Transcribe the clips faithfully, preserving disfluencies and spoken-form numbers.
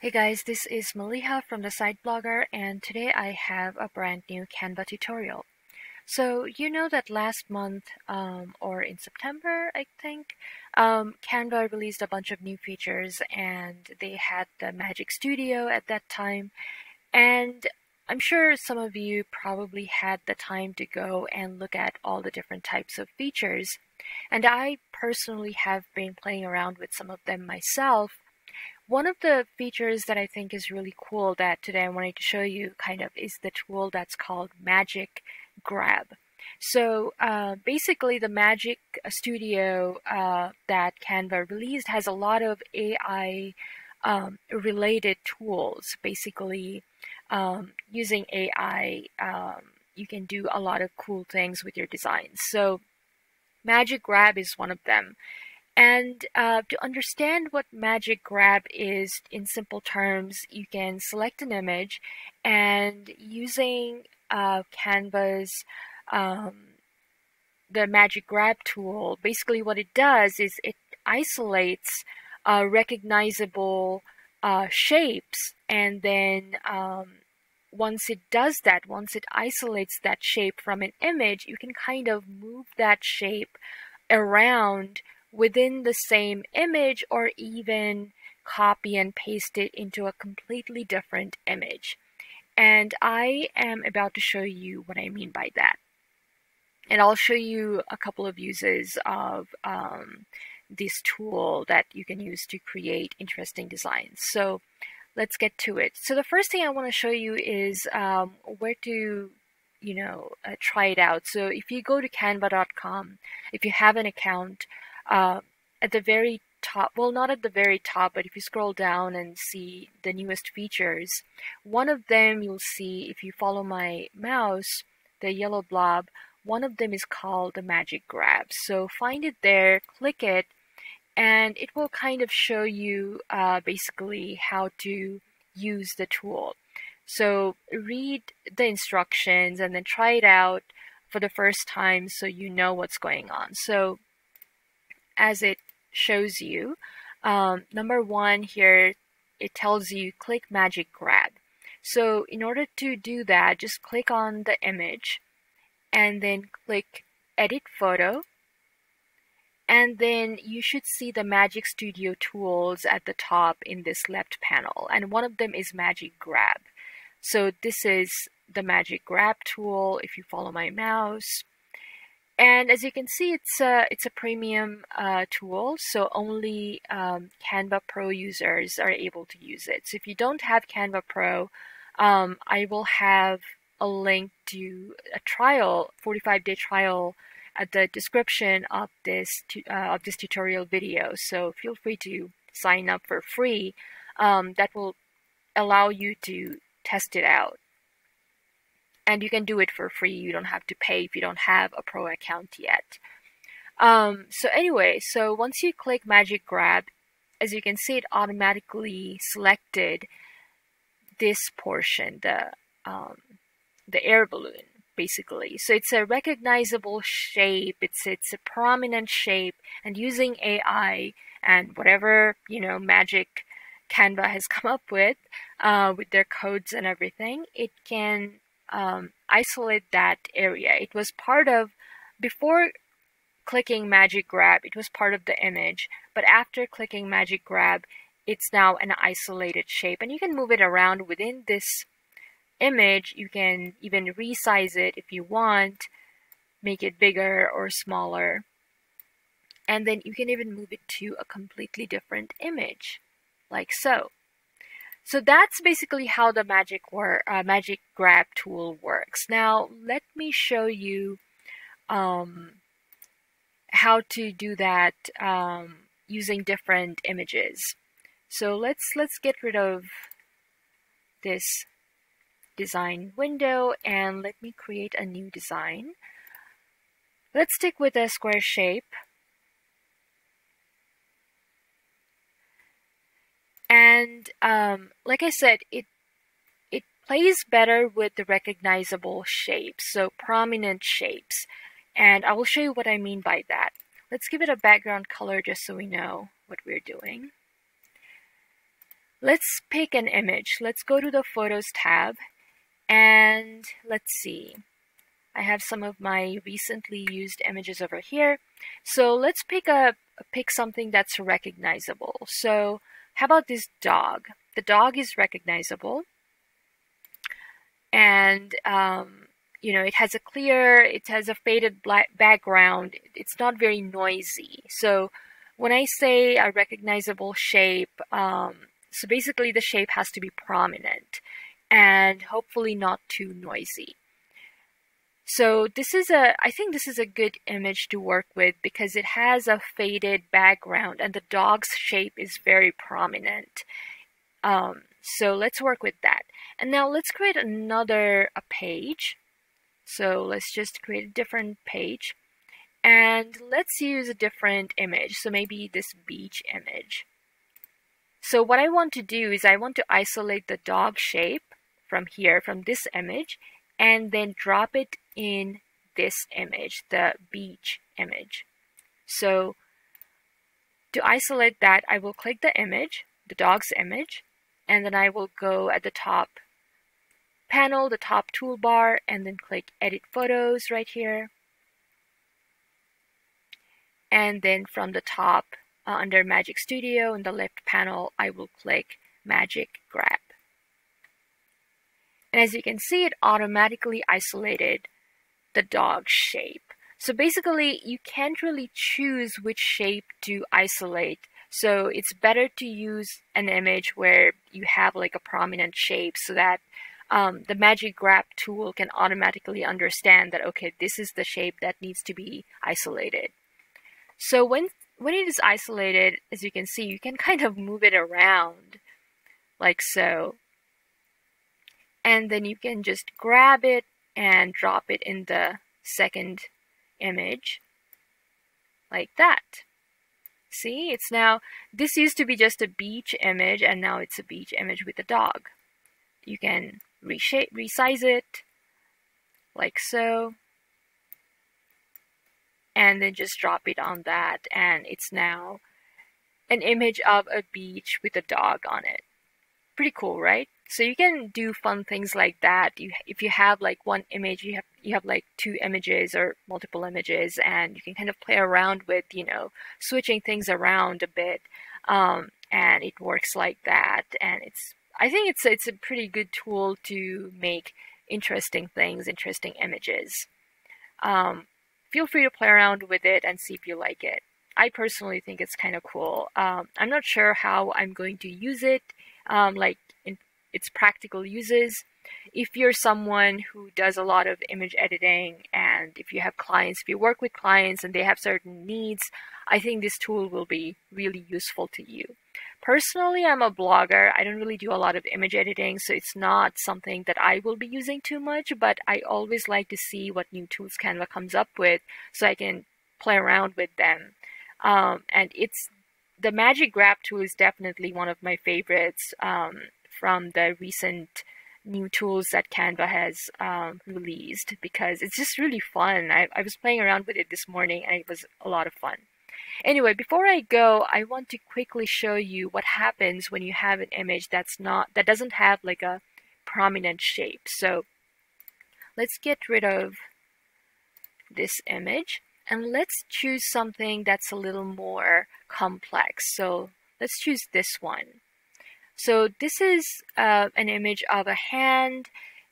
Hey guys, this is Maliha from The Side Blogger, and today I have a brand new Canva tutorial. So you know that last month, um, or in September, I think, um, Canva released a bunch of new features, and they had the Magic Studio at that time. And I'm sure some of you probably had the time to go and look at all the different types of features. And I personally have been playing around with some of them myself. One of the features that I think is really cool that today I wanted to show you kind of is the tool that's called Magic Grab. So uh, basically the Magic Studio uh, that Canva released has a lot of A I um, related tools. Basically um, using A I, um, you can do a lot of cool things with your designs. So Magic Grab is one of them. And uh, to understand what Magic Grab is in simple terms, you can select an image, and using uh, Canva's um, the Magic Grab tool, basically what it does is it isolates uh, recognizable uh, shapes, and then um, once it does that, once it isolates that shape from an image, you can kind of move that shape around within the same image, or even copy and paste it into a completely different image. And I am about to show you what I mean by that. And I'll show you a couple of uses of um, this tool that you can use to create interesting designs. So let's get to it. So the first thing I want to show you is um, where to you know, uh, try it out. So if you go to canva dot com, if you have an account, Uh, at the very top, well, not at the very top, but if you scroll down and see the newest features, one of them you'll see, if you follow my mouse, the yellow blob, one of them is called the Magic Grab. So find it there, click it, and it will kind of show you uh, basically how to use the tool. So read the instructions and then try it out for the first time so you know what's going on. So as it shows you, um, number one here, it tells you click Magic Grab. So in order to do that, just click on the image and then click Edit Photo. And then you should see the Magic Studio tools at the top in this left panel. And one of them is Magic Grab. So this is the Magic Grab tool if you follow my mouse. And as you can see, it's a, it's a premium uh, tool, so only um, Canva Pro users are able to use it. So if you don't have Canva Pro, um, I will have a link to a trial, forty-five day trial, at the description of this, tu uh, of this tutorial video. So feel free to sign up for free. Um, that will allow you to test it out. And you can do it for free. You don't have to pay if you don't have a pro account yet. Um, so anyway, so once you click Magic Grab, as you can see, it automatically selected this portion, the, um, the air balloon, basically. So it's a recognizable shape. It's, it's a prominent shape. And using A I and whatever, you know, magic Canva has come up with, uh, with their codes and everything, it can Um, isolate that area. It was part of, before clicking Magic Grab, it was part of the image, but after clicking Magic Grab, it's now an isolated shape, and you can move it around within this image. You can even resize it if you want, make it bigger or smaller, and then you can even move it to a completely different image, like so. So that's basically how the Magic, work, uh, Magic Grab tool works. Now, let me show you um, how to do that um, using different images. So let's, let's get rid of this design window and let me create a new design. Let's stick with a square shape. And um, like I said, it it plays better with the recognizable shapes, so prominent shapes. And I will show you what I mean by that. Let's give it a background color just so we know what we're doing. Let's pick an image. Let's go to the Photos tab and let's see. I have some of my recently used images over here. So let's pick a pick something that's recognizable. So how about this dog? The dog is recognizable, and um, you know, it has a clear, it has a faded black background. It's not very noisy. So when I say a recognizable shape, um, so basically the shape has to be prominent and hopefully not too noisy. So this is a, I think this is a good image to work with because it has a faded background and the dog's shape is very prominent. Um, so let's work with that. And now let's create another a page. So let's just create a different page and let's use a different image. So maybe this beach image. So what I want to do is I want to isolate the dog shape from here, from this image, and then drop it in this image, the beach image. So to isolate that, I will click the image, the dog's image, and then I will go at the top panel, the top toolbar, and then click Edit Photos right here. And then from the top uh, under Magic Studio in the left panel, I will click Magic Grab. And as you can see, it automatically isolated the dog shape. So basically, you can't really choose which shape to isolate. So it's better to use an image where you have like a prominent shape so that um, the Magic Grab tool can automatically understand that, okay, this is the shape that needs to be isolated. So when, when it is isolated, as you can see, you can kind of move it around like so. And then you can just grab it and drop it in the second image like that. See, it's now, this used to be just a beach image and now it's a beach image with a dog. You can reshape, resize it like so. And then just drop it on that, and it's now an image of a beach with a dog on it. Pretty cool, right? So you can do fun things like that. You, if you have like one image, you have you have like two images or multiple images, and you can kind of play around with, you know, switching things around a bit, um, and it works like that. And it's, I think it's it's a pretty good tool to make interesting things, interesting images. Um, feel free to play around with it and see if you like it. I personally think it's kind of cool. Um, I'm not sure how I'm going to use it, um, like in its practical uses. If you're someone who does a lot of image editing, and if you have clients, if you work with clients and they have certain needs, I think this tool will be really useful to you. Personally, I'm a blogger. I don't really do a lot of image editing, so it's not something that I will be using too much, but I always like to see what new tools Canva comes up with so I can play around with them. Um, and it's the Magic Grab tool is definitely one of my favorites um, from the recent new tools that Canva has um, released, because it's just really fun. I, I was playing around with it this morning and it was a lot of fun. Anyway, before I go, I want to quickly show you what happens when you have an image that's not, that doesn't have like a prominent shape. So let's get rid of this image and let's choose something that's a little more complex. So let's choose this one. So this is uh, an image of a hand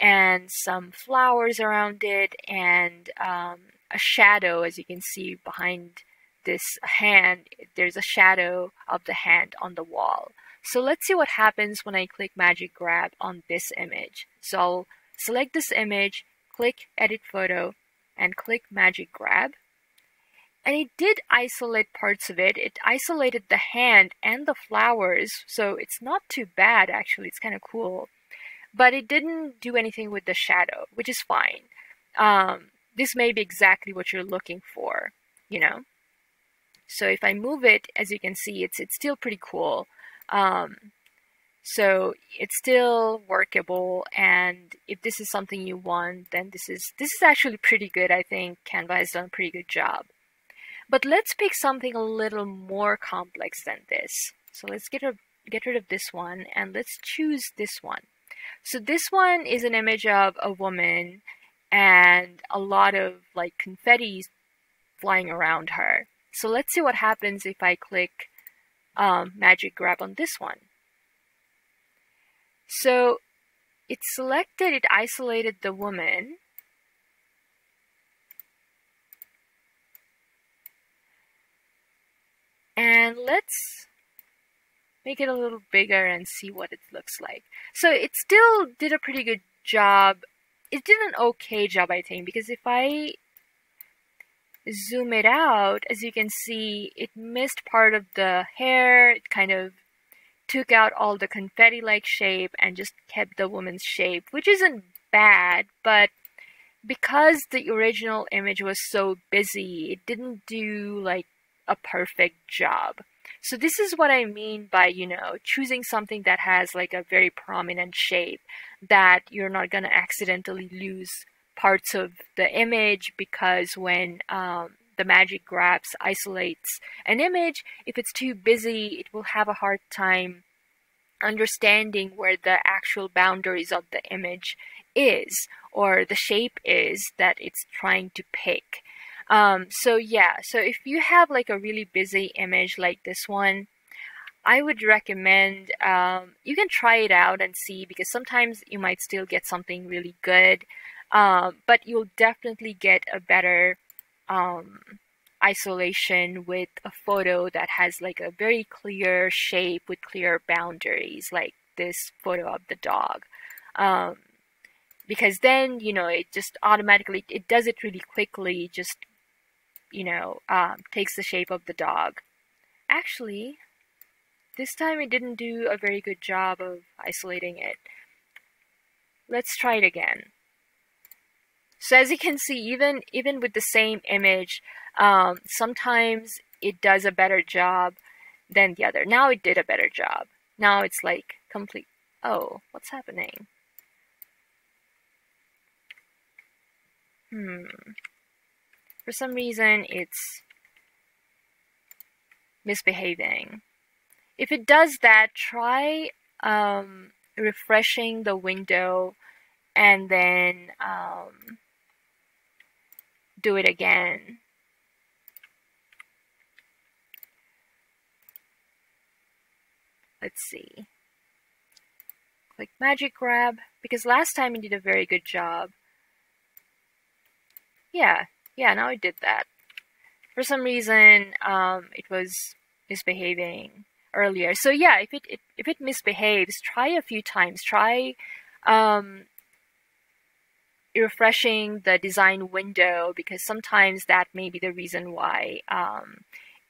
and some flowers around it and um, a shadow, as you can see behind this hand, there's a shadow of the hand on the wall. So let's see what happens when I click Magic Grab on this image. So I'll select this image, click Edit Photo, and click Magic Grab. And it did isolate parts of it. It isolated the hand and the flowers, so it's not too bad actually, it's kind of cool. But it didn't do anything with the shadow, which is fine. Um, this may be exactly what you're looking for, you know. So if I move it, as you can see, it's it's still pretty cool. Um, so it's still workable, and if this is something you want, then this is this is actually pretty good. I think Canva has done a pretty good job. But let's pick something a little more complex than this. So let's get get rid of this one and let's choose this one. So this one is an image of a woman and a lot of like confetti flying around her. So let's see what happens if I click um, Magic Grab on this one. So it selected, it isolated the woman. And let's make it a little bigger and see what it looks like. So it still did a pretty good job. It did an okay job, I think, because if I zoom it out, as you can see, it missed part of the hair. It kind of took out all the confetti-like shape and just kept the woman's shape, which isn't bad, but because the original image was so busy, it didn't do like a perfect job. So this is what I mean by, you know, choosing something that has like a very prominent shape that you're not going to accidentally lose parts of the image, because when um, the Magic Grabs isolates an image, if it's too busy, it will have a hard time understanding where the actual boundaries of the image is or the shape is that it's trying to pick. Um, so yeah, so if you have like a really busy image like this one, I would recommend um, you can try it out and see, because sometimes you might still get something really good, uh, but you'll definitely get a better um, isolation with a photo that has like a very clear shape with clear boundaries, like this photo of the dog. Um, because then, you know, it just automatically, it does it really quickly, just, you know, um, takes the shape of the dog. Actually, this time it didn't do a very good job of isolating it. Let's try it again. So as you can see, even even with the same image, um, sometimes it does a better job than the other. Now it did a better job. Now it's like complete. Oh, what's happening? Hmm. For some reason, it's misbehaving. If it does that, try um, refreshing the window and then um, do it again. Let's see. Click Magic Grab, because last time it did a very good job. Yeah, yeah, now it did that. For some reason, um, it was misbehaving earlier. So yeah, if it, it if it misbehaves, try a few times. Try um, refreshing the design window, because sometimes that may be the reason why um,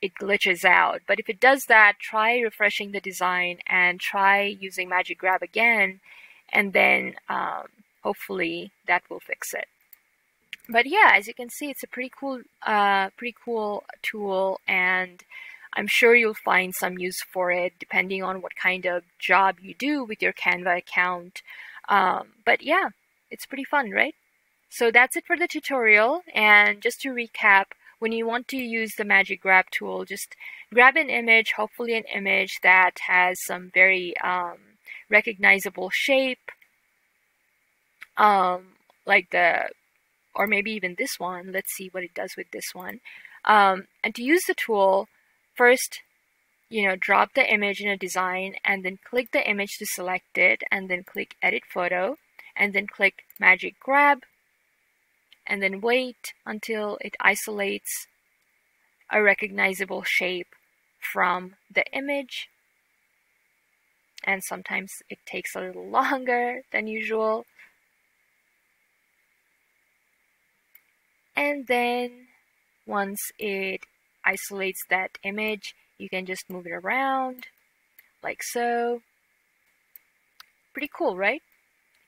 it glitches out. But if it does that, try refreshing the design and try using Magic Grab again, and then um, hopefully that will fix it. But yeah, as you can see, it's a pretty cool, uh, pretty cool tool, and I'm sure you'll find some use for it depending on what kind of job you do with your Canva account. Um, but yeah, it's pretty fun, right? So that's it for the tutorial. And just to recap, when you want to use the Magic Grab tool, just grab an image, hopefully an image that has some very um, recognizable shape, um, like the or maybe even this one. Let's see what it does with this one. Um, and to use the tool, first, you know, drop the image in a design and then click the image to select it and then click Edit Photo and then click Magic Grab and then wait until it isolates a recognizable shape from the image. And sometimes it takes a little longer than usual. And then once it isolates that image, you can just move it around like so. Pretty cool, right?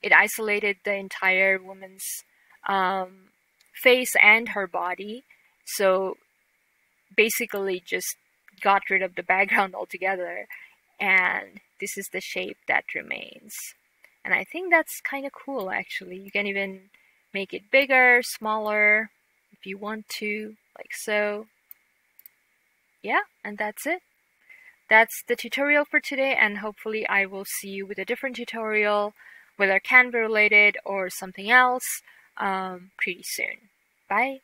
It isolated the entire woman's um, face and her body. So basically just got rid of the background altogether. And this is the shape that remains. And I think that's kind of cool, actually. You can even make it bigger, smaller, if you want to, like so. Yeah, and that's it. That's the tutorial for today, and hopefully I will see you with a different tutorial, whether Canva related or something else, um, pretty soon. Bye!